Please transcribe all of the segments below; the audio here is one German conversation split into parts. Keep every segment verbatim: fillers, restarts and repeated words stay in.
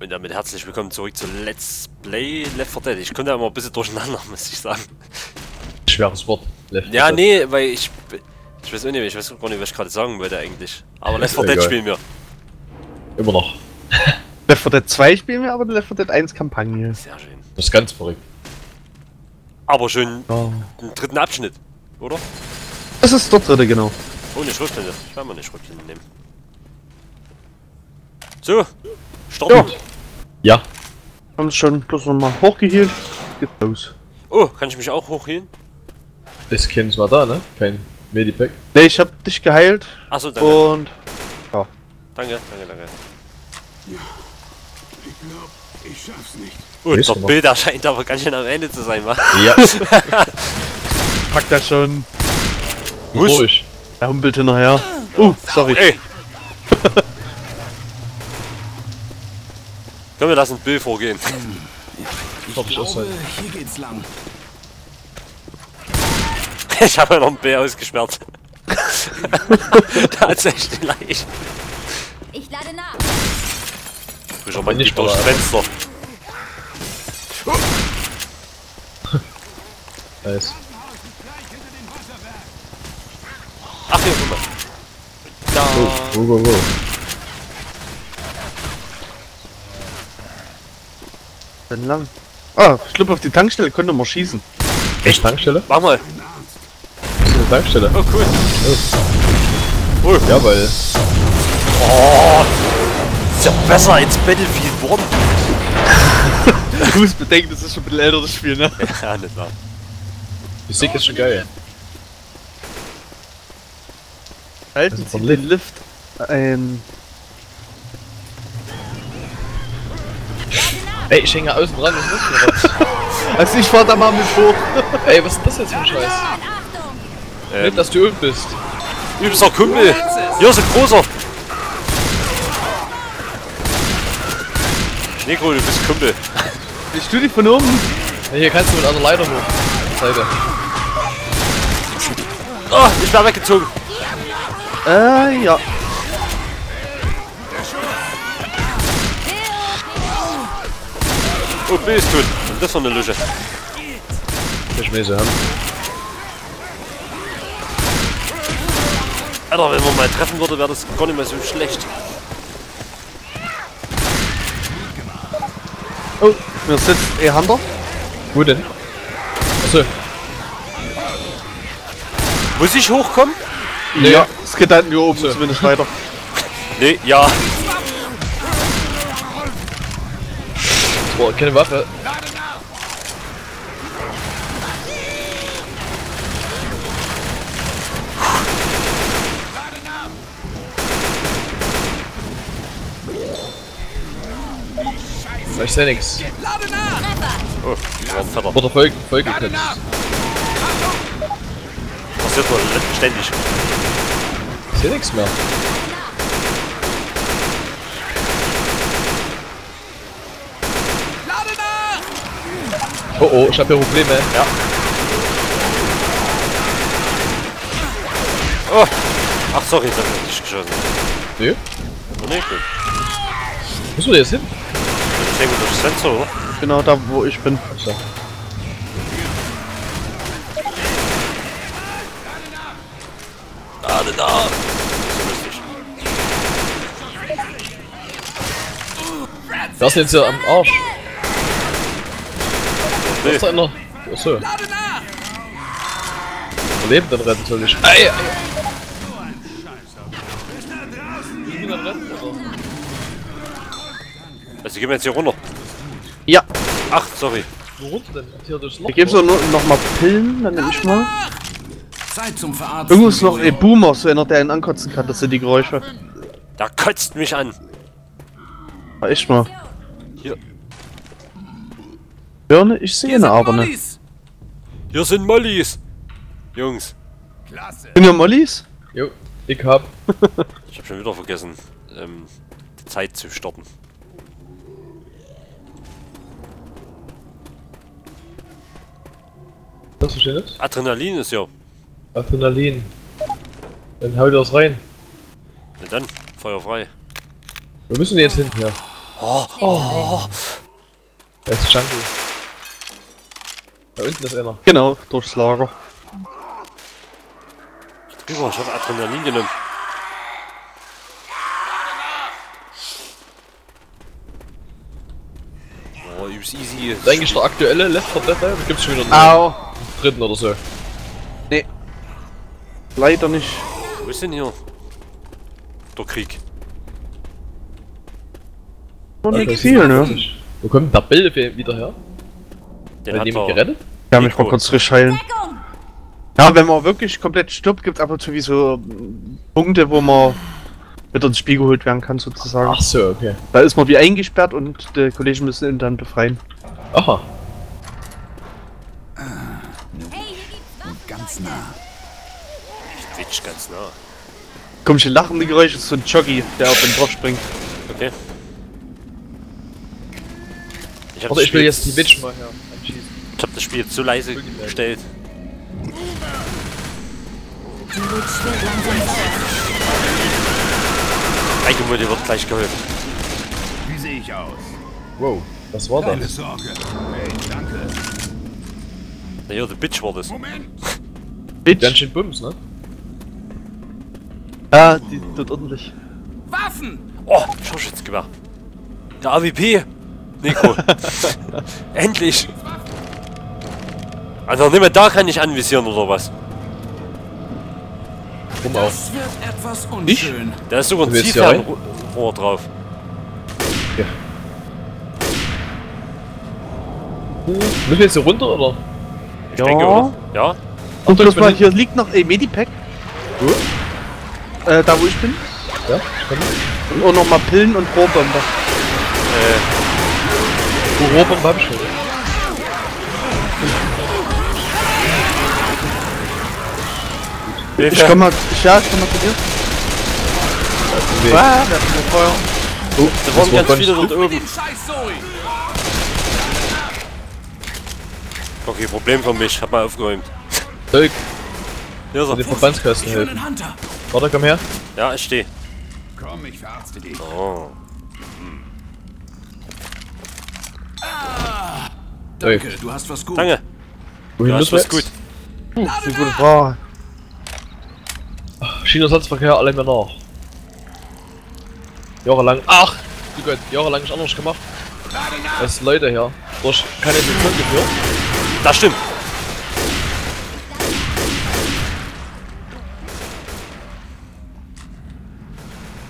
Und damit herzlich willkommen zurück zu Let's Play Left four Dead. Ich könnte ja immer ein bisschen durcheinander, muss ich sagen. Schweres Wort. Left ja, nee, weil ich... Ich weiß auch nicht, ich weiß gar nicht, was ich gerade sagen wollte eigentlich. Aber Left four Dead spielen wir. Immer noch. Left four Dead zwei spielen wir, aber die Left four Dead eins Kampagne. Sehr schön. Das ist ganz verrückt. Aber schön oh. Einen dritten Abschnitt, oder? Das ist der dritte, genau. Ohne Schrotflinte. Ich kann mal eine Schrotflinte nehmen. So, starten. Ja. ja. Haben schon bloß nochmal hochgehielt. Geht los. Oh, kann ich mich auch hochhielen? Das Kind war da, ne? Kein Medipack. Ne, ich hab dich geheilt. Achso, danke. Und... Ja. Danke, danke, danke. Ja. Ich glaub, ich schaff's nicht. Oh, das Bild erscheint aber ganz schön am Ende zu sein, wa? Ja. Pack das schon. Ruhig. Er humpelt hinterher. Oh, uh, sorry. Ey. Können wir das in Bill vorgehen? Ich, ich glaube, hier geht's lang. Ich habe ja noch einen Bär ausgesperrt. Tatsächlich leicht. Ich lade nach. Frischer Mann nicht durchs Fenster. Nice. Ach hier, guck mal. Da. Go, go, go. Dann lang. Ah, ich glaube auf die Tankstelle könnte man schießen. Echt Tankstelle? Mach mal. Das ist eine Tankstelle. Oh cool. Oh. Oh. Jawohl. Oh. Ist ja besser als Battlefield One. Du musst bedenken, das ist schon ein bisschen älteres Spiel, ne? Ja, nicht wahr. Die Musik ist schon geil. Halten Sie den Lift ein. Ey, ich hänge außen dran, was ist das denn? Also ich fahr da mal mit hoch. Ey, was ist das jetzt für ein Scheiß? Ähm. Nicht, dass du üb bist. Übster Kumpel! Hier ist ein großer! Negro, du bist Kumpel. Ich tu dich von oben. Ja, hier kannst du mit einer Leiter hoch. Seite. Oh, ich war weggezogen. Äh, ja. Oh, B ist gut. Und das war eine Lüche. Ich will sie haben. Alter, wenn man mal treffen würde, wäre das gar nicht mehr so schlecht. Oh, mir sitzt E-Hunter. Wo denn? Achso. Muss ich hochkommen? Nee. Ja, es geht da hinten hier oben, so. Zumindest weiter. Nee, ja. Boah, keine Waffe. Ich seh nix. Oh, die waren fetter. Wurde voll, voll geknipst. Passiert wohl ständig. Ich seh nix mehr. Oh oh, ich hab hier Probleme. Ja. Oh. Ach sorry, jetzt hab ich nicht geschossen. Nö. Nee, gut. Wo soll der jetzt hin? Ich denke durchs Fenster, oder? Genau da, wo ich bin. So. Da, da, da. Das ist jetzt ja am Arsch. Nee. Was ist da noch? Achso. Leben dann retten soll ich. Ei, ei. Ich bin dann retten, oder? Also die gehen wir jetzt hier runter. Ja. Ach, sorry. Wo runter denn? Hier durchs Loch. Ich gebe so nur noch mal Pillen, dann nehme ich mal. Zeit zum Verarzen. Irgendwo ist noch ein Boomer, so einer, der einen ankotzen kann. Das sind die Geräusche. Da kotzt mich an. War echt mal. Hier. Birne, ich sehe eine aber ne. Hier sind Mollys. Jungs. Klasse. Sind wir Mollys? Jo, ich hab. Ich hab schon wieder vergessen, ähm, die Zeit zu starten. Was ist das? Adrenalin ist ja. Adrenalin. Dann hau dir das rein. Na dann, Feuer frei. Wo müssen die jetzt hinten her? Ja. Oh, oh. Da ist Jungle. Da unten ist einer. Genau, durchs Lager. Super, ich hab Adrenalin genommen. Oh, übelst easy. Das ist eigentlich der aktuelle Left four Dead, das gibt's schon wieder einen dritten oder so. Nee. Leider nicht. Wo ist denn hier? Der Krieg. Noch okay, nichts hier, ne? Wo kommt der Bilde wieder her? Den hat jemand gerettet? Ja, mich mal kurz frisch heilen. Ja, wenn man wirklich komplett stirbt, gibt es ab und zu wie so Punkte, wo man wieder ins Spiel geholt werden kann, sozusagen. Ach so, okay. Da ist man wie eingesperrt und die Kollegen müssen ihn dann befreien. Aha. Hey, und ganz nah. Ich twitch ganz nah. Komische lachende Geräusche, ist so ein Jockey, der auf den drauf springt. Okay. Ich hab, Oder ich will jetzt die Witch mal her anschießen. Ich hab das Spiel jetzt so leise gestellt. Eigenmüll, dir wird gleich geholfen. Wie sehe ich aus? Wow, was war das? Sorge. Hey, danke. Naja, die Bitch war das. Moment! Bitch! Ganz schön Bums, ne? Ah, die tut ordentlich. Waffen! Oh, ich hab Schütz gemacht. Der A W P! Nico. Endlich! Also nicht mehr da kann ich anvisieren oder was? Rum auf. Nicht? Da ist sogar ein Zielfernrohr drauf. Ja. Hm. Müssen wir jetzt hier runter oder? Ich ja. denke, oder? Ja. Und das mal, hier liegt noch ein Medipack. Wo? Äh, da wo ich bin. Ja, ich kann nicht. Und nochmal Pillen und Rohrbomber. Äh. Europa und Babschel. Ich komm mal, ja, ich komm mal zu dir. Das ah, das ist ein Feuer. Oh, da waren ganz viele dort oben. Okay, Problem von mich, hab mal aufgeräumt. Zeug. Ja, so. Den Verbandskasten helfen. Warte, komm her. Ja, ich steh. Komm, ich verarzte dich. Oh. Danke, du hast was gut. Danke. Wohin du hast was gut. Puh, das ist eine gute Frage. Schienenersatzverkehr, alle Männer. Jahrelang. Ach! Du Gott, jahrelang nicht anders gemacht. Es Leute hier. Durch keine Sekunde geführt. Das stimmt.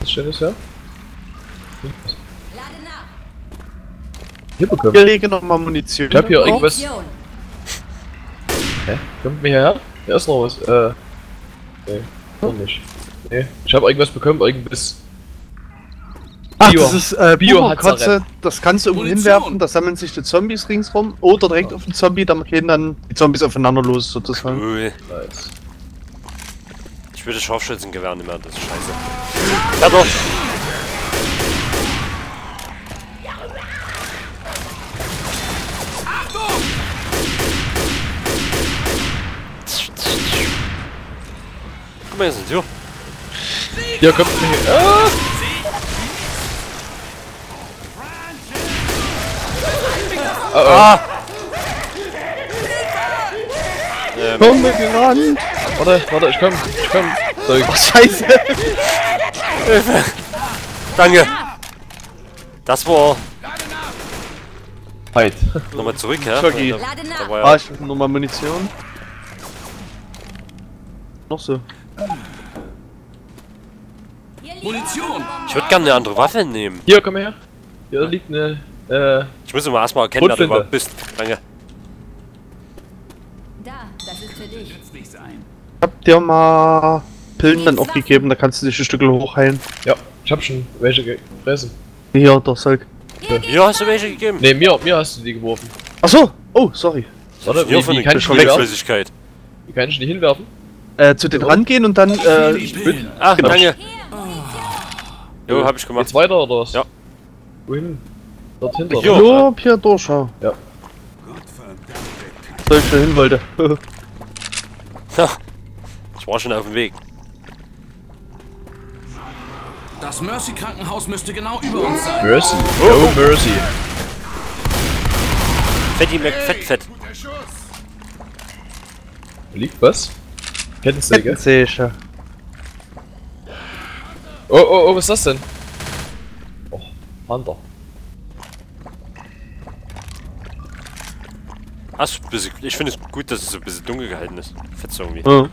Was Schönes her? Hier bekommen. Ich lege nochmal Munition. Ich hab hier irgendwas. Hä? Kommt mir hierher? Hier ist noch was. Äh. Nee, noch nicht. Nee, ich hab irgendwas bekommen, irgendwas. Ach, Bio. Das ist äh, Bio-Kotze. Das kannst du irgendwo hinwerfen, da sammeln sich die Zombies ringsrum. Oder direkt ja. auf den Zombie, da gehen dann die Zombies aufeinander los, sozusagen. Cool. Nice. Ich würde Scharfschützengewehr nicht mehr, das ist scheiße. Ja doch! Hier sind wir. Hier kommt mir hier. Ah! Oh, oh. Ah! Ähm. Komm mit mir ran! Warte, warte, ich komm, ich komm. Sorry. Oh, scheiße! Danke! Das war... Halt. Nochmal zurück, ja? Schocki. Da war ja... Ah, ich hab nochmal Munition. Noch so. Munition! Ich würde gerne eine andere Waffe nehmen. Hier, komm her. Hier liegt eine. Äh, ich muss immer erstmal erkennen, dass du überhaupt bist. Danke. Da, das ist für dich. Ich hab dir mal Pillen dann auch gegeben, da kannst du dich ein Stück hochheilen. Ja, ich hab schon welche gefressen. Hier, doch, Zeug. Ja, mir hast du welche gegeben? Ne, mir, mir hast du die geworfen. Achso! Oh, sorry. Warte, wie, wie kann ich die hinwerfen? Wie kann ich die hinwerfen? Äh, zu den rangehen und dann, äh, ich bin. Ach, genau. Danke. Jo, hab ich gemacht. Jetzt weiter oder was? Ja. Wohin? Dort hinter. Jo, jo hier durchschau. Ja. Gott, soll ich da hin wollte. Ich war schon auf dem Weg. Das Das Mercy-Krankenhaus müsste genau über uns sein. Mercy. No Mercy. Fatty Mac, fett, fett. Liegt was? Kettensäge? Kettensäge. Oh, oh, oh, was ist das denn? Oh, Hunter. Hast du ein bisschen, ich finde es gut, dass es so ein bisschen dunkel gehalten ist. Fetzt irgendwie. Hm.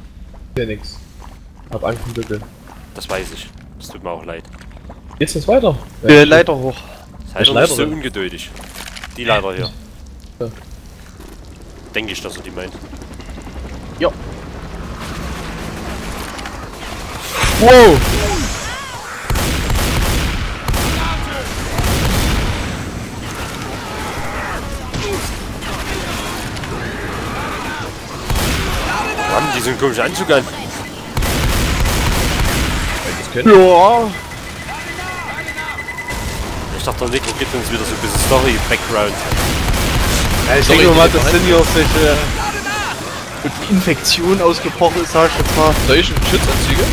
Ja, nix. Hab Angst im Dunkeln. Das weiß ich. Das tut mir auch leid. Geht's jetzt weiter? Ja, ja, Leiter hoch. Seid doch nicht so ungeduldig. Die Leiter hier. Ja. Denke ich, dass er die meint. Ja. Wow! Mann, die sind komisch Anzug an. Ja. Ich dachte, Nico gibt uns wieder so ein bisschen Story-Background. Ja, ich Story denke mal, dass Cindy auf sich mit Infektion ausgebrochen ist, sag ich jetzt mal. Solche Schutzanzüge?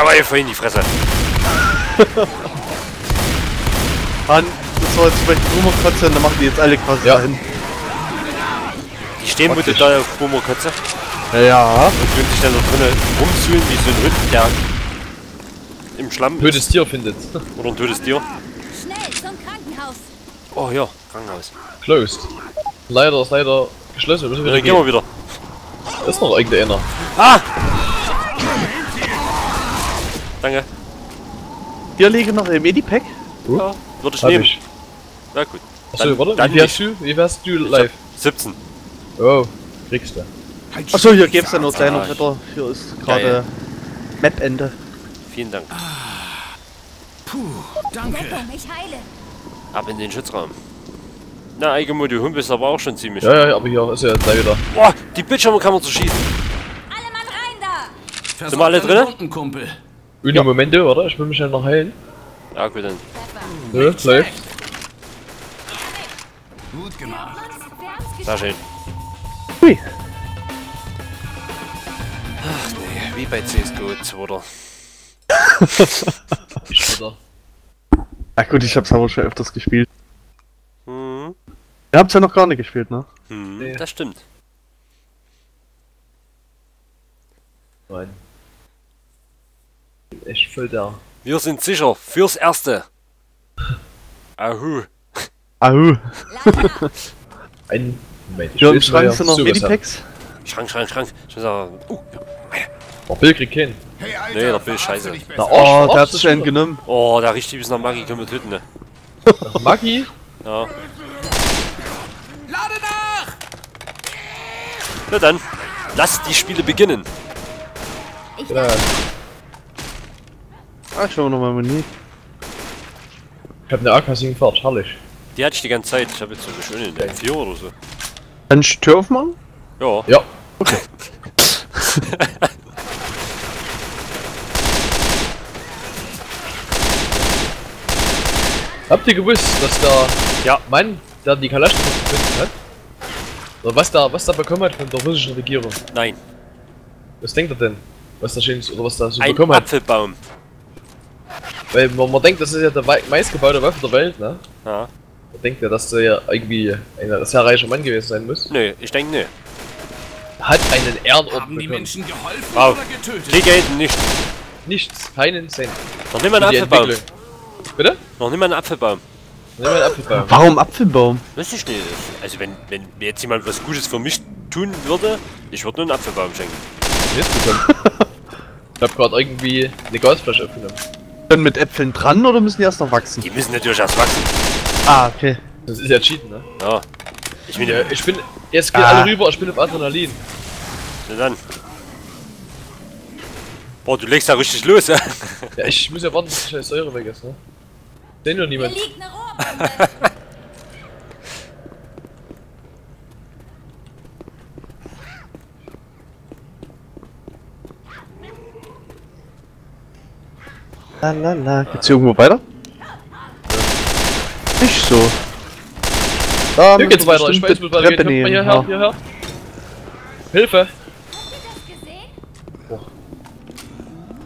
Aber ihr vorhin die Fresse. Mann, das war jetzt vielleicht Boomer-Kotze und dann machen die jetzt alle quasi ja dahin. Die stehen bitte da auf Boomer-Kotze. Ja. Und können sich dann da drinnen rumsühlen wie so ein Hund, der im Schlamm ein tötes Tier findet. Oder ein tötes Tier. Schnell zum Krankenhaus. Oh ja, Krankenhaus. Closed. Leider ist leider geschlossen. Wir müssen wieder gehen. Gehen wir wieder. Da ist noch irgendeiner. Ah! Danke. Hier liegen noch im Medipack. Uh, ja, würde ich nehmen. Ich. Na gut. Achso, dann, warte, dann wie, wärst du, wie wärst du live? siebzehn. Oh, kriegst du. Achso, hier gäbe es ja nur kleiner Ritter. Hier ist gerade Map-Ende. Vielen Dank. Ah, puh, danke. Ab in den Schutzraum. Na, Eigemo, du Hump ist aber auch schon ziemlich. Ja, ja, aber hier ist ja jetzt wieder. Boah, die Bildschirme kann man zu schießen. Alle Mann rein da! Sind wir alle drin? Üne ja. Momente, oder? Ich will mich schnell noch heilen. Ja, gut dann. Nö, läuft. Gut gemacht. Sehr schön. Hui. Ach nee, wie bei C S G O zwei, oder? Ich oder? Ach gut, ich hab's aber schon öfters gespielt. Mhm. Ihr habt's ja noch gar nicht gespielt, ne? Mhm, nee. Das stimmt. Nein. Echt voll da. Wir sind sicher fürs Erste. Ahu. Ahu. Ein Moment. Ich Im Schrank sind noch Medipacks. Schrank, Schrank, Schrank. Ich muss sagen. Uh, ja. Der Bill kriegt keinen. Hey, Alter, nee, der Bill ist scheiße. Na, oh, oh, der hat sich einen genommen. Oh, der riecht bis nach Maggi, können wir töten, ne? Nach Maggi? Ja. Lade nach! Na dann, lasst die Spiele beginnen. Ich ja. Ah, ich schau nochmal mal nie. Ich hab ne A K sieben Fahrt, herrlich. Die hatte ich die ganze Zeit, ich hab jetzt so eine schöne in M vier oder so. Dann Stürf machen? Ja. Ja. Okay. Habt ihr gewusst, dass der ja. Mann, der die Kalaschnikow gefunden hat, oder was da was da bekommen hat von der russischen Regierung? Nein. Was denkt er denn? Was da schön ist, oder was da so ein bekommen hat? Apfelbaum. Weil man, man denkt, das ist ja der meistgebaute Waffe der Welt, ne? Ja. Man denkt ja, dass der ja irgendwie ein sehr reicher Mann gewesen sein muss. Nö, ich denke nö. Hat einen Ehrenorden. Haben die Menschen geholfen wow. oder getötet? Die gelten nicht. Nichts, keinen Cent. Noch nimm einen Apfelbaum. Bitte? Noch nimm einen Apfelbaum. Noch nimm einen Apfelbaum. Warum Apfelbaum? Weiß ich nicht. Also wenn, wenn jetzt jemand was Gutes für mich tun würde, ich würde nur einen Apfelbaum schenken. Jetzt bekommen. Ich hab grad irgendwie eine Gasflasche aufgenommen. Dann mit Äpfeln dran oder müssen die erst noch wachsen? Die müssen natürlich erst wachsen. Ah, okay. Das ist ja cheaten, ne? Ja. Ich bin, ja, ich bin jetzt geht ah. alle rüber, ich bin auf Adrenalin. Na dann. Boah, du legst ja richtig los, ja? Ja, ich muss ja warten, bis die scheiß Säure weg ist, ne? Sehen doch niemand. Hier liegt eine Rohrbombe. La la la, geht's hier irgendwo weiter? so. Da hier geht's weiter, ich weiß, wo wir Treppe nehmen. Hierher, ja. Hierher. Hilfe! Oh.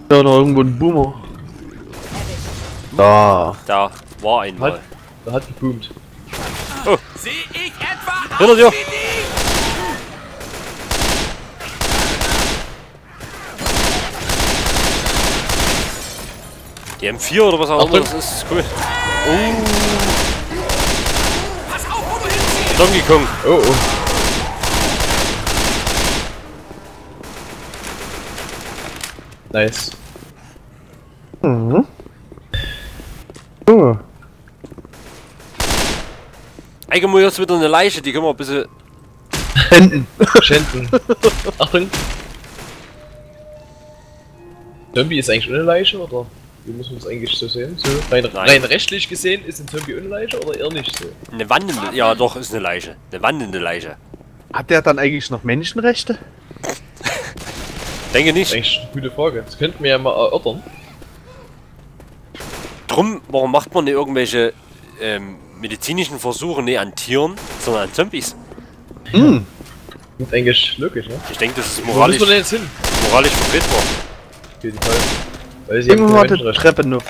Da noch irgendwo ein Boomer. Da. Da war einmal. Hat, da hat geboomt. Oh. Seh ich etwa hinter dir! Die M vier oder was auch immer, das ist cool. Oh. Pass auf, wo du hinziehst! Donkey Kong. Oh oh. Nice. Mhm. Oh. Eigentlich muss jetzt wieder eine Leiche, die können wir ein bisschen... Händen. Schänden. Achtung. Zombie ist eigentlich ohne Leiche, oder? Wie muss man es eigentlich so sehen? So. Rein, rein rechtlich gesehen ist ein Zombie ohne Leiche, oder eher nicht so? Eine wandelnde... Ja doch, ist eine Leiche. Eine wandelnde Leiche. Hat der dann eigentlich noch Menschenrechte? Denke nicht. Das ist eigentlich eine gute Frage. Das könnten wir ja mal erörtern. Drum, warum macht man nicht irgendwelche ähm, medizinischen Versuche nicht an Tieren, sondern an Zombies? Hm. Klingt eigentlich logisch, ne? Ich denke, das ist moralisch... Wo müssen wir denn jetzt hin? Moralisch vertretbar. Auf jeden Fall. Weil sie haben keine Treppe noch.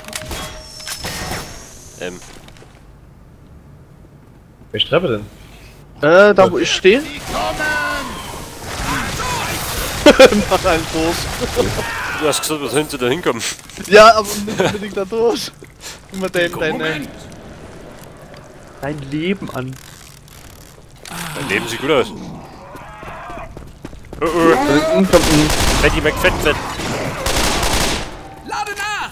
Ähm. Welche Treppe denn? Äh, da wo ich stehe. Mach einen Kurs. Du hast gesagt, was sollen sie da hinkommen? Ja, aber nicht unbedingt da durch. Immer dein, dein, dein, dein Leben an. Dein Leben sieht gut aus. Oh oh. Da hinten kommt ein Fatty McFatFat. Lade nach!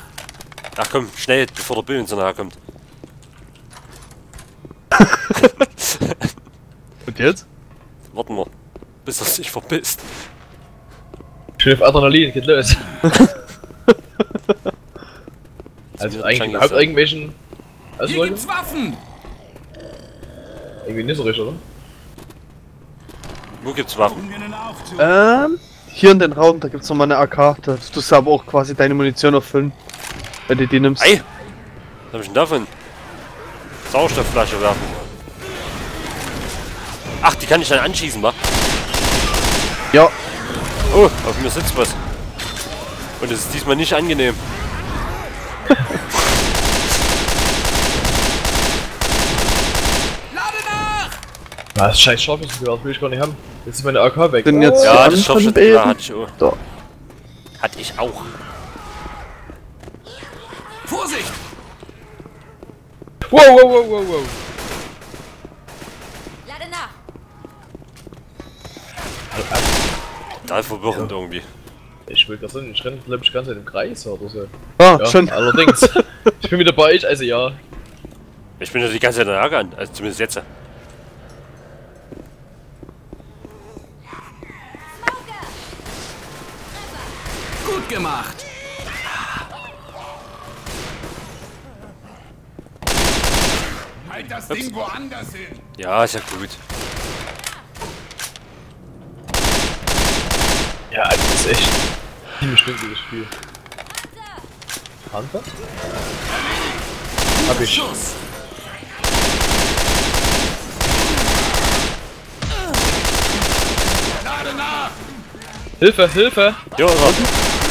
Ach komm, schnell, bevor der Bill so nahe kommt. Und jetzt? Warten wir, bis er sich verpisst. Schiff Adrenalin, geht los! Also eigentlich überhaupt irgendwelchen... Also hier gibt's Waffen! Irgendwie nicht so richtig, oder? Wo gibt's Waffen? Ähm... Hier in den Raum, da gibt's nochmal eine A K, da tust du aber auch quasi deine Munition erfüllen. Wenn du die nimmst. Ei! Was hab ich denn davon? Sauerstoffflasche werfen. Ach, die kann ich dann anschießen, wa? Ja. Oh, auf mir sitzt was. Und es ist diesmal nicht angenehm. Lade nach! Na, das scheiß Scharfschützen, das will ich gar nicht haben. Jetzt ist meine A K weg. Bin jetzt oh, ja, das Scharfschützen hatte ich auch. Da. Hatte ich auch. Vorsicht! Wow, wow, wow, wow, wow. Lade nach! Total verwirrend ja. Irgendwie. Ich will das nicht, ich renne glaube ich ganz in dem Kreis oder so. Ah, ja, schon. Allerdings. Ich bin wieder bei euch, also ja. Ich bin ja die ganze Zeit in der Lage an, also zumindest jetzt. Gut gemacht! Halt das Ups. Ding woanders hin! Ja, ist ja gut. Ja, das ist echt ein schwindiges Spiel. Hunter? Hab ich. Hilfe, Hilfe! Jo, raus!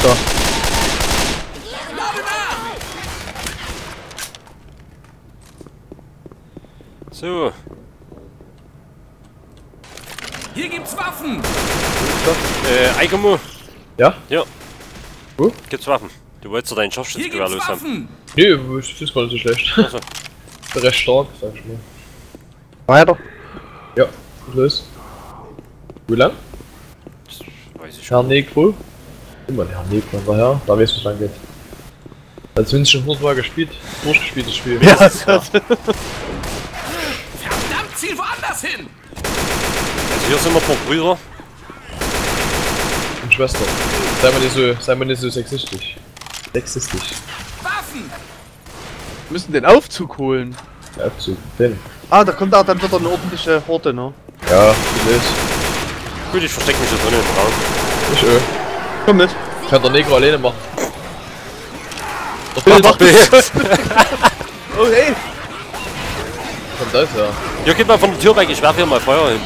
So. So. Hier gibt's Waffen! Äh, Eikomo! Ja? Ja. Wo? Uh? Gibt's Waffen. Du wolltest doch deinen Scharfschützengewehr los haben. Nee, das ist gar nicht so schlecht. Also. Ich bin recht stark, sag ich mal. Weiter? Ja, gut los. Wie lang? Das weiß ich schon. Herr Negro? Immer der Herr Negro hinterher, da weißt du, was lang geht. Als wenn es schon hundertmal gespielt, durchgespielt das Spiel. Ja, das ja. Verdammt, ziel woanders hin! Also hier sind wir pro Brüder. Schwester. Sei mal nicht so, sei mal nicht so sexistisch. Sexistisch. Waffen! Wir müssen den Aufzug holen. Der Aufzug, den. Ah, da kommt auch dann wieder eine ordentliche Horte, ne? Ja, gut ist. Gut, ich verstecke mich da drinnen im Raum. Ich öh. Komm mit. Ich kann der Negro alleine machen. Doch, mach, mach, mach. Oh, hey! kommt das her? Ja, geht mal von der Tür weg, ich werfe hier mal Feuer hin.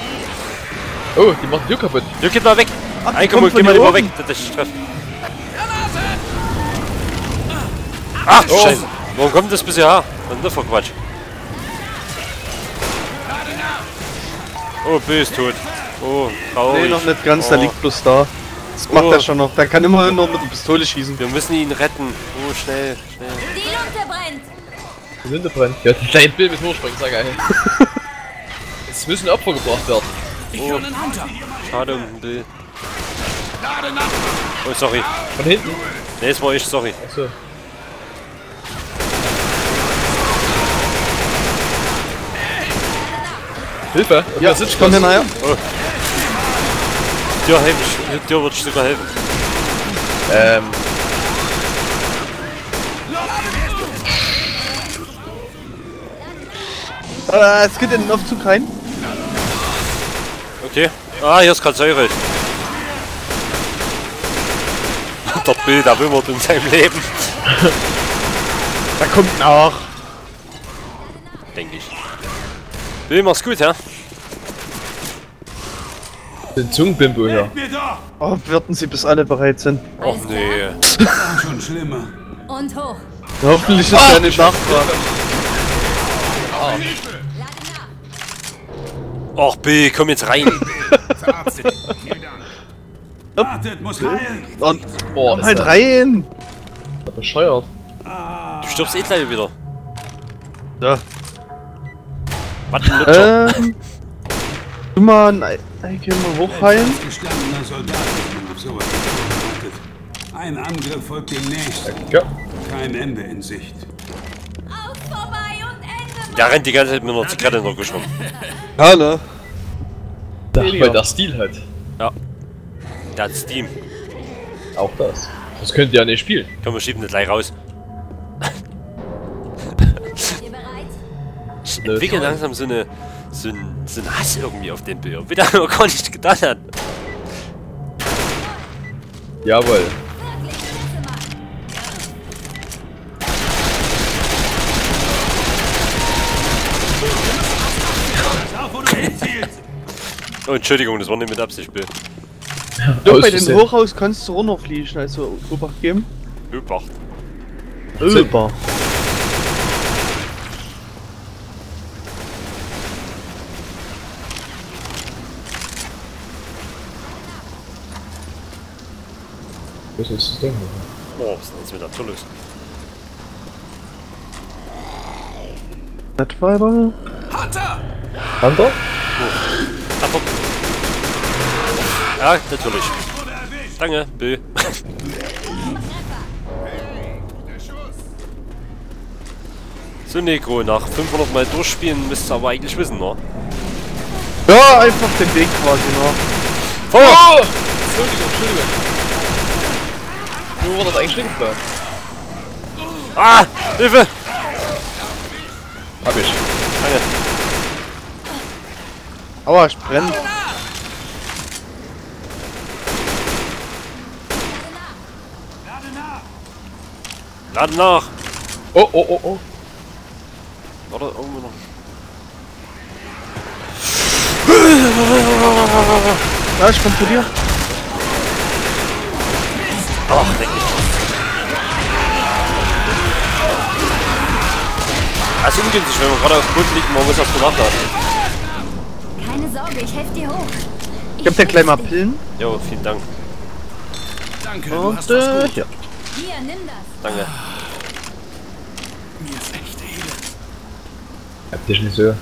Oh, die machen die Tür kaputt. Ja, geht mal weg. Einkommung, geh mal lieber weg. Das ist Treffen. Ach, oh. Scheiße. Warum kommt das bisher her? Was ist das für Quatsch? Oh, Bill ist tot. Oh, traurig. Nee, noch nicht ganz, oh. Der liegt bloß da. Das macht oh. er schon noch. Der kann immerhin noch mit der Pistole schießen. Wir müssen ihn retten. Oh, schnell, schnell. Die Lunte brennt! Die Lunte brennt. Ja, das kleine Bild mit Hochspringen, sag geil. Es müssen Opfer gebracht werden. Ich oh. einen Hunter. Schade um den Bill. Oh, sorry. Von hinten? Nee, das war ich, sorry. Achso. Hilfe! Ja, ich komm hinterher. Oh. Dir helfe ich, dir würde ich sogar helfen. Ähm. Äh, es geht in den Aufzug rein. Okay. Ah, hier ist gerade Säure. Der Bill, der wimmert in seinem Leben. Da kommt nach. Denke ich. Bill, mach's gut, hä? Den Zungenbimbo hier. Oh, würden sie bis alle bereit sind. Och nee. Schon schlimmer. Und hoch. Hoffentlich ist er nicht nachfragt. Och Bill, komm jetzt rein. Verarztet. Vielen Dank. Wartet, muss heilen. Boah, halt rein. Bescheuert. Du stirbst eh gleich wieder. Ja. Ähm, du mal ein Ikea hochheilen. Ein Angriff folgt dem nächsten. Kein Ende in Sicht. Auf vorbei und Ende. Der rennt die ganze Zeit mit einer Zigarette noch geschwommen. Hallo. Weil der Stil hat. Ja. Der hat Steam. Auch das. Das könnt ihr ja nicht spielen. Komm, wir schieben das gleich raus. Ich entwickle langsam so eine, so einen, so einen Hass irgendwie auf den Bill, wie der aber gar nicht getan hat. Jawohl. Oh, Entschuldigung, das war nicht mit Absicht, Bill. Doch, bei dem Hochhaus kannst du auch noch fliegen, also Obacht geben. Obacht. Obacht. Das ist das Ding. Oh, was ist denn jetzt mit der Tür los? Nettweiber? Hunter! Hunter? Oh. Hunter! Ja, natürlich. Danke, Bill. So, Negro, nach fünfhundert Mal durchspielen müsst ihr aber eigentlich wissen, ne? Ja, einfach den Weg quasi, ne? Oh! Oh! Entschuldigung, Entschuldigung. Wo war das eigentlich links da? Ah! Hilfe! Hab ich. Danke. Aua, ich brenne. Lade nach! Oh, oh, oh, oh! War da irgendwo noch? Ja, ich komm zu dir. Ach, denk ich. Das ist ungünstig, wenn man gerade auf dem Boden liegt und man muss das gemacht haben. Keine Sorge, ich helfe dir hoch. Ich, ich hab dir gleich mal Pillen. Jo, vielen Dank. Danke, und, du hast was gut. Ja. Hier, nimm das. Danke. Mir ist echt Hilfe. Hab dich nicht so.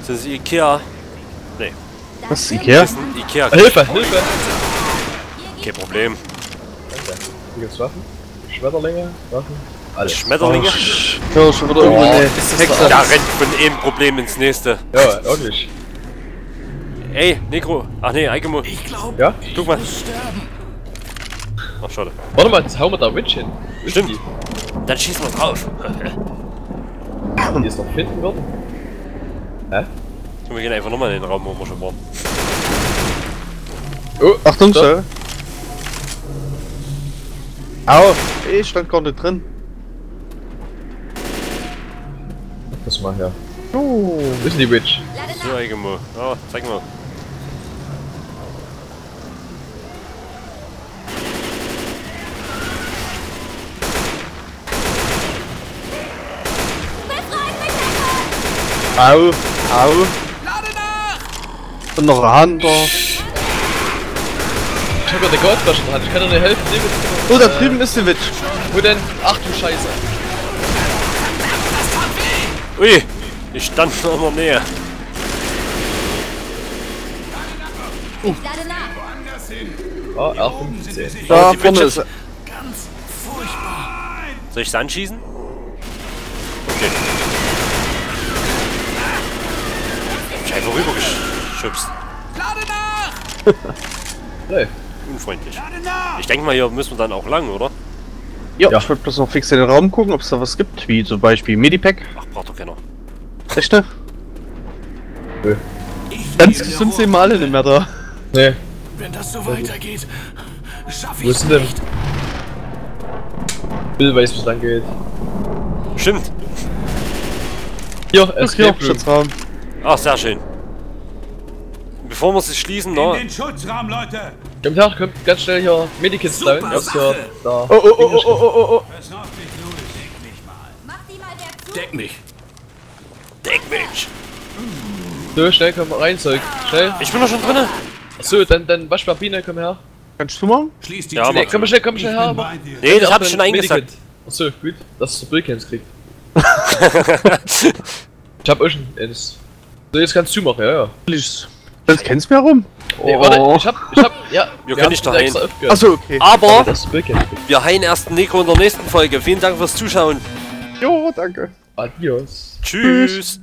Das ist Ikea. Nee. Was ist Ikea? Das ist Ikea. Hilfe! Hilfe! Kein Problem. Hier gibt's Waffen, Schmetterlinge, Waffen, alles. Schmetterlinge? Ja, schon wieder irgendwo eine Hexe. Da rennt von einem Problem ins nächste. Ja, wirklich. Ey, Negro. Ach nee, Eikemo. Ich glaub, ja? Guck mal. Ach, schade. Warte mal, jetzt hauen wir da Witch hin. Stimmt. Dann schießen wir drauf. Die ist noch finden worden. Hä? Wir gehen einfach nochmal in den Raum, wo wir schon waren. Oh, Achtung, Sir! Au! Ich stand gar nicht drin. kommst du mal her. Oh, wo ist denn die Witch? So, irgendwo. Oh, zeig mal. Au, au. Lade nach! Und noch eine Hand drauf. Ich hab ja eine Goldflasche dran, ich kann dir nicht helfen. Oh, da drüben ist die Witch. Wo denn? Ach du Scheiße. Ui, ich stand noch mal näher. Uh. Oh, R fünfzehn. Da vorne ist er. Ganz furchtbar. Soll ich Sand schießen? Okay. Ich hab einfach rübergeschubst. Lade nach! Nee. Unfreundlich. Ich denke mal, hier müssen wir dann auch lang, oder? Ja, ja. Ich wollte bloß noch fix in den Raum gucken, ob es da was gibt, wie zum Beispiel Medipack. Ach, braucht doch keiner. Echt? Nö. Ganz gesund sind wir alle nicht mehr da. Nee. Wenn das so weitergeht, schaff ich's nicht. Bill weiß, was lang geht. Stimmt. Ja, es gibt Schutzraum. Ach, sehr schön. Bevor wir es schließen, ne? In den Schutzraum, Leute! Kommt her, kommt ganz schnell hier Medikits da. Ja, hier, da. Oh, oh, oh, oh, oh, oh, oh! Deck mich! Deck mich! So, schnell, komm rein, Zeug. Schnell! Ich bin doch schon drinne! Achso, dann, dann Waschpapine, komm her. Kannst du mal? Schließ die Tür. Nee, komm schnell, komm schnell her. Nee, das hab ich schon eingesackt. Achso, gut, dass du Billcams kriegst. Ich hab euch ein. So, jetzt kannst du machen, ja, ja. Das kennst du mir herum. Nee, warte, ich hab, ich hab, ja. Wir können nicht da rein. Achso, okay. Aber, wir heilen erst den Nico in der nächsten Folge. Vielen Dank fürs Zuschauen. Jo, danke. Adios. Tschüss. Tschüss.